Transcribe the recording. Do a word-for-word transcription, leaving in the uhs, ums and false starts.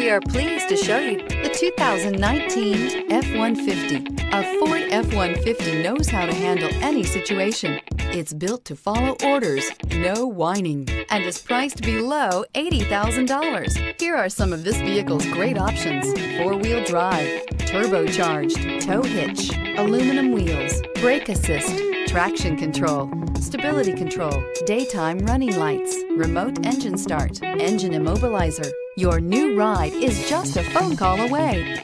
We are pleased to show you the two thousand nineteen F one fifty. A Ford F one fifty knows how to handle any situation. It's built to follow orders, no whining, and is priced below eighty thousand dollars. Here are some of this vehicle's great options: four-wheel drive, turbocharged, tow hitch, aluminum wheels, brake assist, traction control, stability control, daytime running lights, remote engine start, engine immobilizer. Your new ride is just a phone call away.